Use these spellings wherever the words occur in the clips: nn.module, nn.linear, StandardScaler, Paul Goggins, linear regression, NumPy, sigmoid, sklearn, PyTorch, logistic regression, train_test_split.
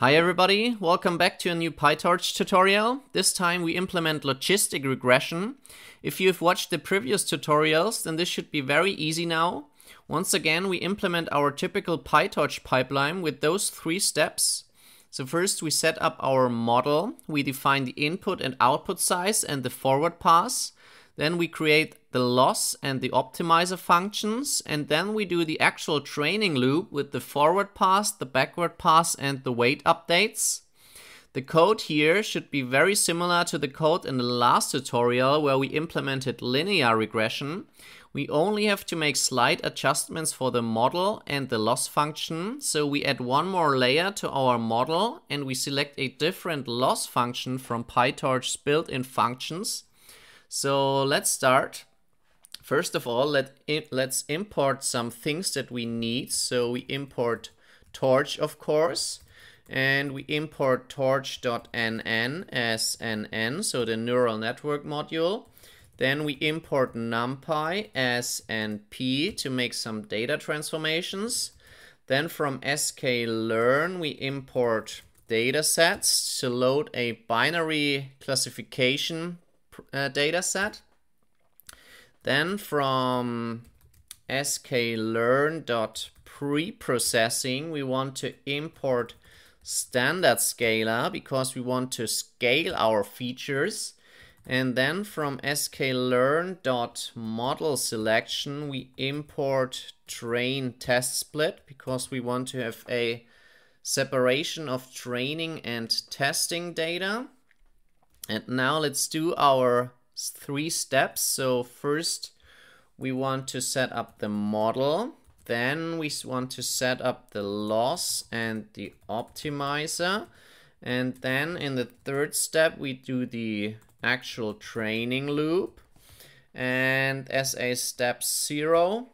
Hi everybody, welcome back to a new PyTorch tutorial. This time we implement logistic regression. If you've watched the previous tutorials, then this should be very easy now. Once again, we implement our typical PyTorch pipeline with those three steps. So first we set up our model, we define the input and output size and the forward pass. Then we create the loss and the optimizer functions, and then we do the actual training loop with the forward pass, the backward pass, and the weight updates. The code here should be very similar to the code in the last tutorial where we implemented linear regression. We only have to make slight adjustments for the model and the loss function, so we add one more layer to our model and we select a different loss function from PyTorch's built-in functions. So let's start. First of all, let's import some things that we need. So we import torch, of course, and we import torch.nn as nn, so the neural network module. Then we import NumPy as np to make some data transformations. Then from sklearn, we import datasets to load a binary classification data set. Then from sklearn.preprocessing we want to import StandardScaler because we want to scale our features. And then from sklearn.modelSelection we import train_test_split because we want to have a separation of training and testing data. And now let's do our three steps. So first we want to set up the model, then we want to set up the loss and the optimizer, and then in the third step we do the actual training loop. And as a step 0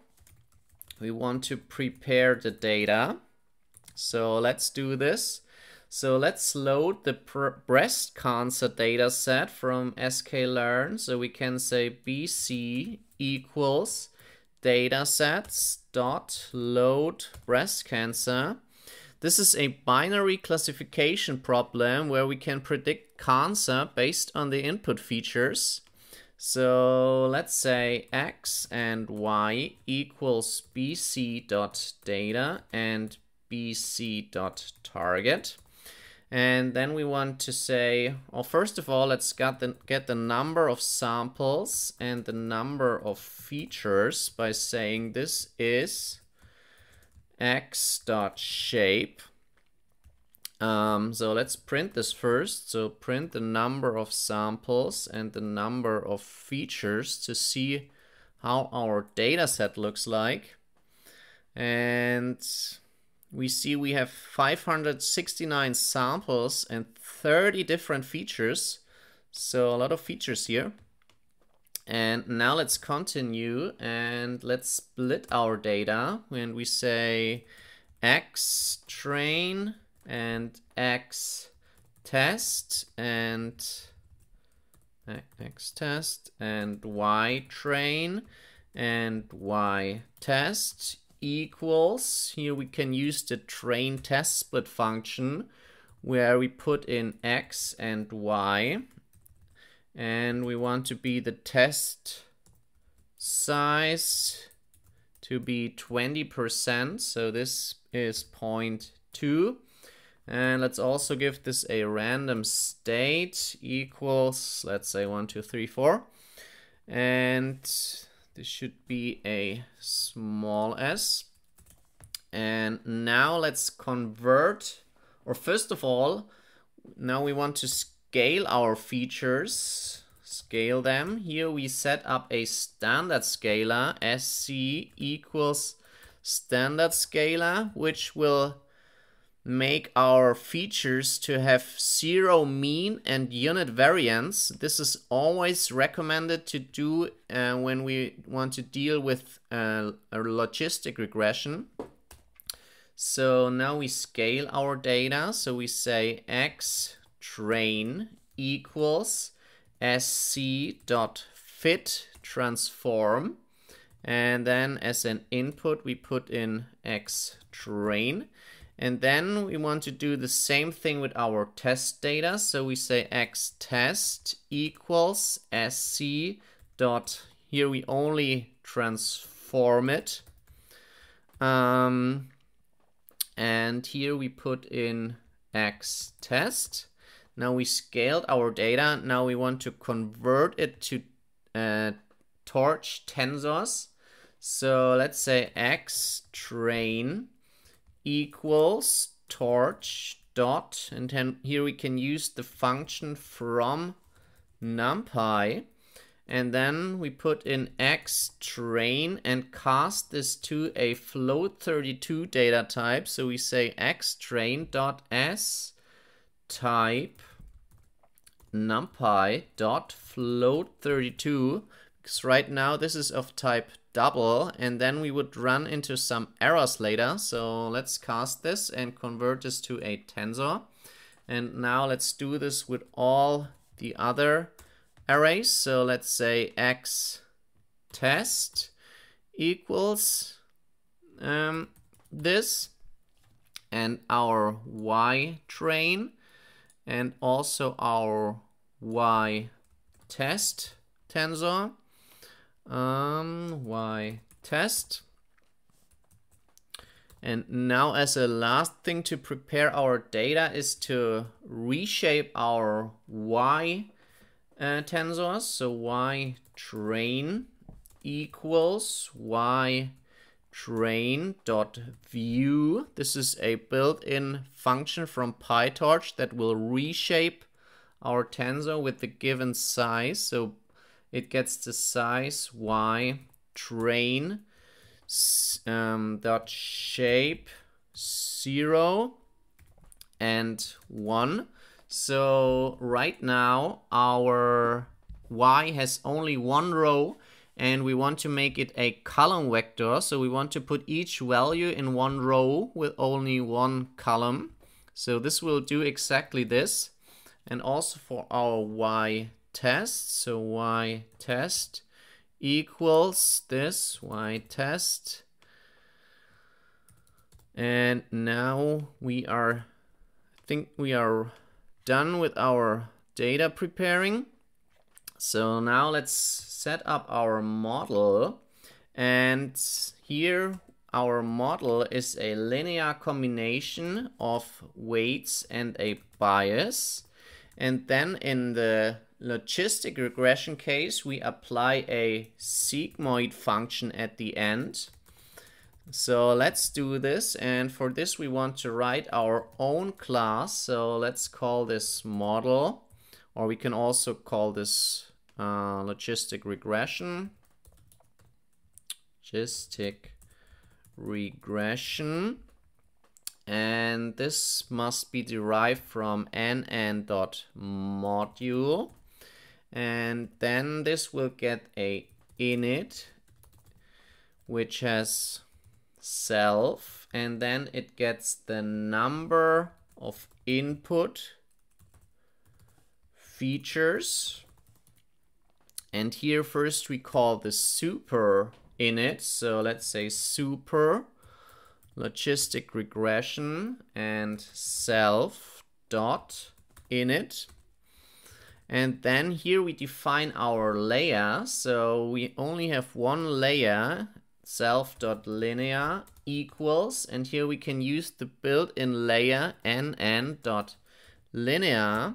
we want to prepare the data. So let's do this. So let's load the breast cancer data set from sklearn. So we can say bc equals datasets dot load breast cancer. This is a binary classification problem where we can predict cancer based on the input features. So let's say x and y equals bc dot data and bc dot target. And then we want to say, well, first of all, let's get the number of samples and the number of features by saying this is x.shape. So let's print this first. So print the number of samples and the number of features to see how our data set looks like. And we see we have 569 samples and 30 different features. So a lot of features here. And now let's continue and let's split our data when we say x train and x test and y train and y test equals, here we can use the train test split function where we put in x and y, and we want to be the test size to be 20%, so this is 0.2. And let's also give this a random state equals, let's say 1 2 3 4, and this should be a small s. And now let's convert, or first of all, now we want to scale our features, scale them. Here we set up a standard scaler, sc equals standard scaler, which will make our features to have 0 mean and unit variance. This is always recommended to do when we want to deal with a logistic regression. So now we scale our data. So we say x train equals sc.fit transform, and then as an input we put in x train. And then we want to do the same thing with our test data. So we say xTest equals sc dot, here we only transform it. And here we put in xTest. Now we scaled our data. Now we want to convert it to Torch tensors. So let's say x train equals torch dot, and then here we can use the function from NumPy, and then we put in x train and cast this to a float32 data type. So we say x train dot s type NumPy dot float32, because right now this is of type double, and then we would run into some errors later. So let's cast this and convert this to a tensor. And now let's do this with all the other arrays. So let's say x test equals this, and our y train, and also our y test tensor. Y test. And now as a last thing to prepare our data is to reshape our y tensors. So y train equals y train dot view. This is a built-in function from PyTorch that will reshape our tensor with the given size. So it gets the size y train dot shape 0 and 1. So right now our y has only one row, and we want to make it a column vector. So we want to put each value in one row with only one column. So this will do exactly this. And also for our y test, so y test equals this y test, and now we are, I think we are done with our data preparing. So now let's set up our model, and here our model is a linear combination of weights and a bias. And then in the logistic regression case, we apply a sigmoid function at the end. So let's do this, and for this we want to write our own class. So let's call this model, or we can also call this logistic regression. And this must be derived from nn.module. And then this will get a init, which has self, and then it gets the number of input features. And here first we call the super init. So let's say super logistic regression and self dot init. And then here we define our layer. So we only have one layer, self.linear equals, and here we can use the built-in layer nn.linear,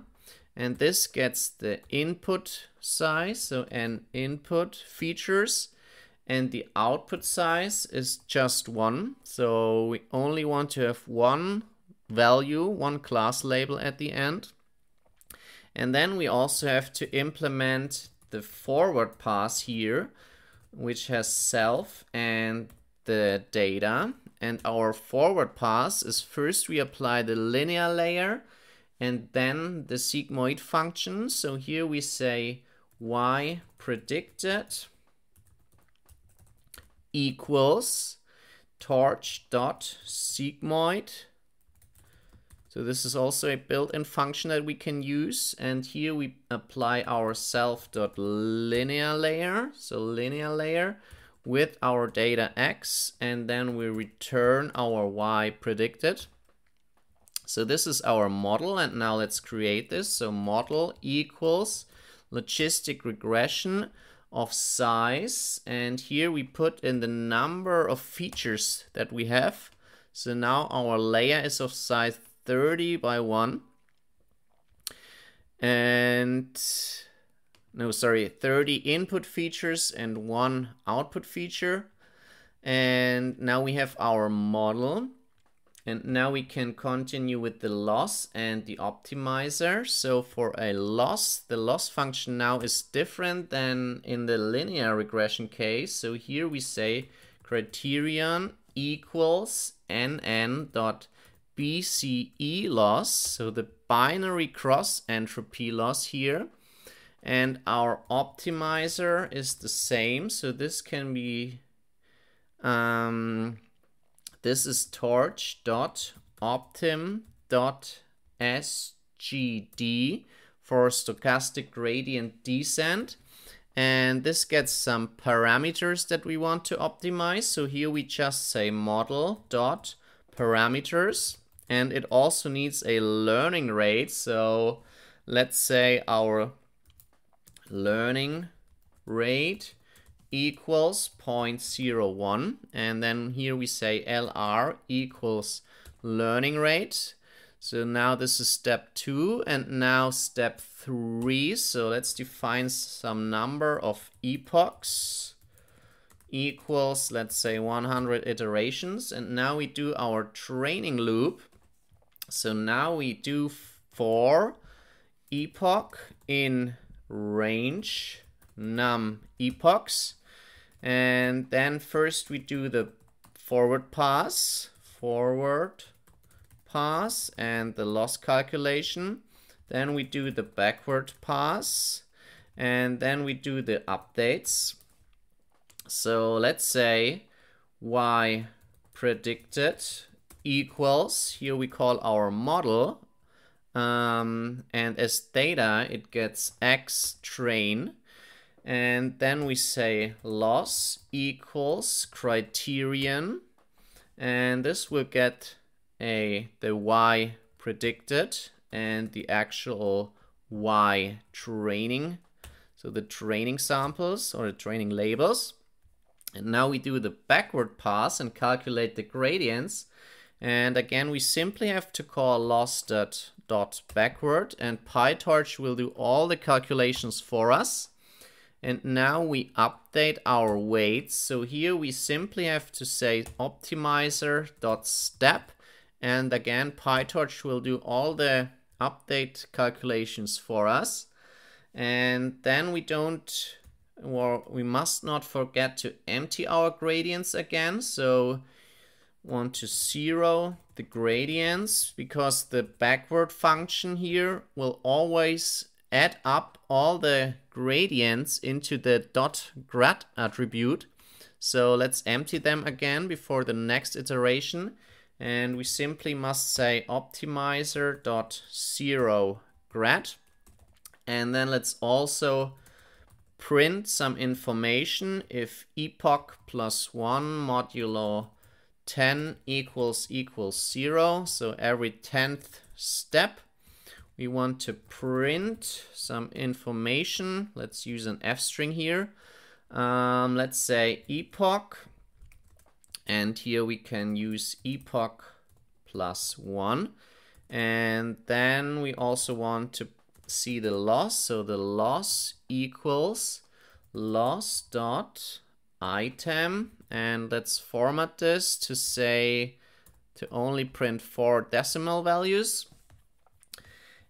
and this gets the input size, so n input features, and the output size is just one. So we only want to have one value, one class label at the end. And then we also have to implement the forward pass here, which has self and the data. And our forward pass is first we apply the linear layer and then the sigmoid function. So here we say y predicted equals torch dot sigmoid. So this is also a built-in function that we can use, and here we apply our self dot linear layer, so linear layer with our data x, and then we return our y predicted. So this is our model, and now let's create this. So model equals logistic regression of size, and here we put in the number of features that we have. So now our layer is of size 30 by 1, and no, sorry, 30 input features and 1 output feature. And now we have our model, and now we can continue with the loss and the optimizer. So for a loss, the loss function now is different than in the linear regression case. So here we say criterion equals nn.bce loss, so the binary cross entropy loss here. And our optimizer is the same, so this can be this is torch.optim.sgd for stochastic gradient descent, and this gets some parameters that we want to optimize. So here we just say model.parameters, and it also needs a learning rate. So let's say our learning rate equals 0.01, and then here we say LR equals learning rate. So now this is step 2, and now step 3. So let's define some number of epochs equals, let's say, 100 iterations, and now we do our training loop. So now we do for epoch in range num epochs, and then first we do the forward pass and the loss calculation, then we do the backward pass, and then we do the updates. So let's say y predicted equals, here we call our model, and as data it gets x train, and then we say loss equals criterion, and this will get the y predicted and the actual y training, so the training samples or the training labels. And now we do the backward pass and calculate the gradients, and again we simply have to call loss.backward, and PyTorch will do all the calculations for us. And now we update our weights. So here we simply have to say optimizer.step, and again PyTorch will do all the update calculations for us. And then we must not forget to empty our gradients again. So want to 0 the gradients, because the backward function here will always add up all the gradients into the .grad attribute. So let's empty them again before the next iteration, and we simply must say optimizer.0grad, and then let's also print some information if epoch plus 1 modulo 10 equals 0. So every 10th step we want to print some information. Let's use an F string here. Let's say epoch, and here we can use epoch plus 1, and then we also want to see the loss. So the loss equals loss dot item, and let's format this to say to only print 4 decimal values.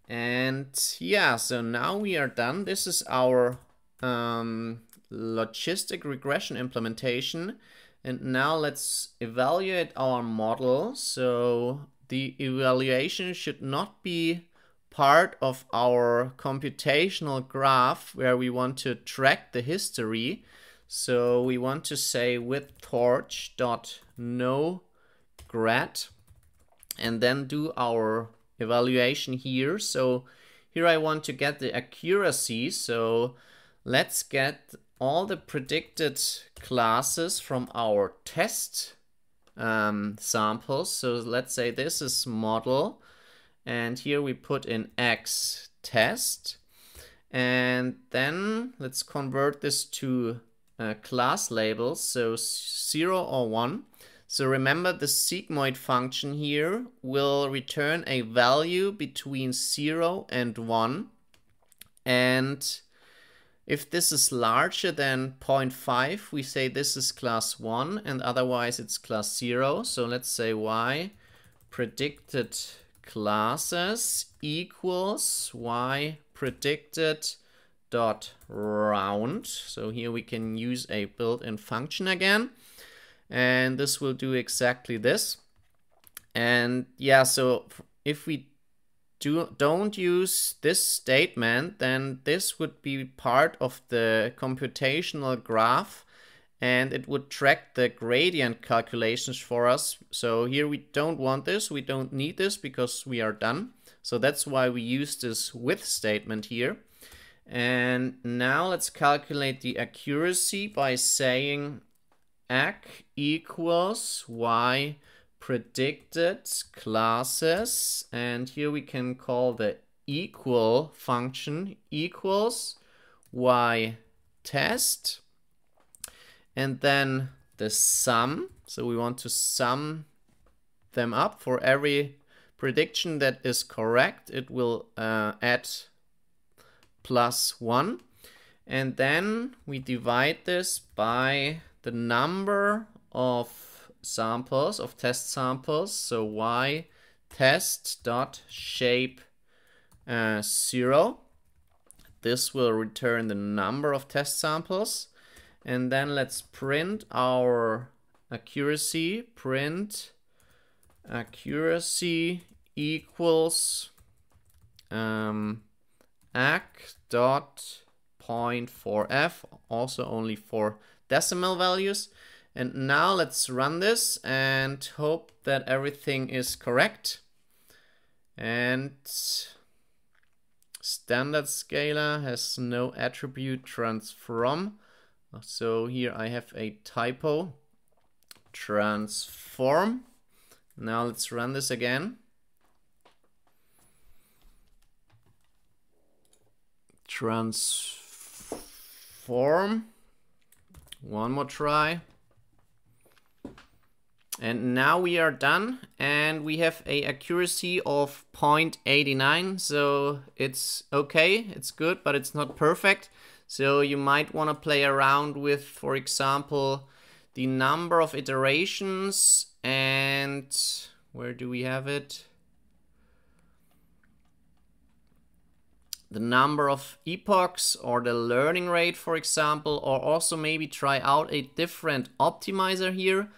And yeah, so now we are done. This is our logistic regression implementation. And now let's evaluate our model. So the evaluation should not be part of our computational graph where we want to track the history. So we want to say with torch.nograd, and then do our evaluation here. So here I want to get the accuracy. So let's get all the predicted classes from our test samples. So let's say this is model, and here we put in x test, and then let's convert this to class labels, so 0 or 1. So remember, the sigmoid function here will return a value between 0 and 1, and if this is larger than 0.5, we say this is class 1, and otherwise it's class 0. So let's say y predicted classes equals y predicted dot round. So here we can use a built-in function again, and this will do exactly this. And yeah, so if we don't use this statement, then this would be part of the computational graph, and it would track the gradient calculations for us. So here we don't want this, we don't need this, because we are done. So that's why we use this with statement here. And now let's calculate the accuracy by saying ac equals y predicted classes, and here we can call the equal function equals y test, and then the sum. So we want to sum them up. For every prediction that is correct, it will add +1, and then we divide this by the number of samples, of test samples, so y test dot shape 0. This will return the number of test samples, and then let's print our accuracy. Print accuracy equals ac dot 0.4f, also only for decimal values. And now let's run this and hope that everything is correct. And StandardScaler has no attribute transform. So here I have a typo. Transform. Now let's run this again. Transform. One more try. And now we are done, and we have a accuracy of 0.89, so it's okay, it's good, but it's not perfect. So you might want to play around with, for example, the number of iterations, and where do we have it? The number of epochs, or the learning rate, for example, or also maybe try out a different optimizer here.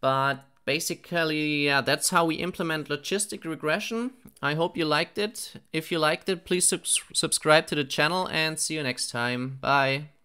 But basically, yeah, that's how we implement logistic regression. I hope you liked it. If you liked it, please subscribe to the channel, and see you next time. Bye.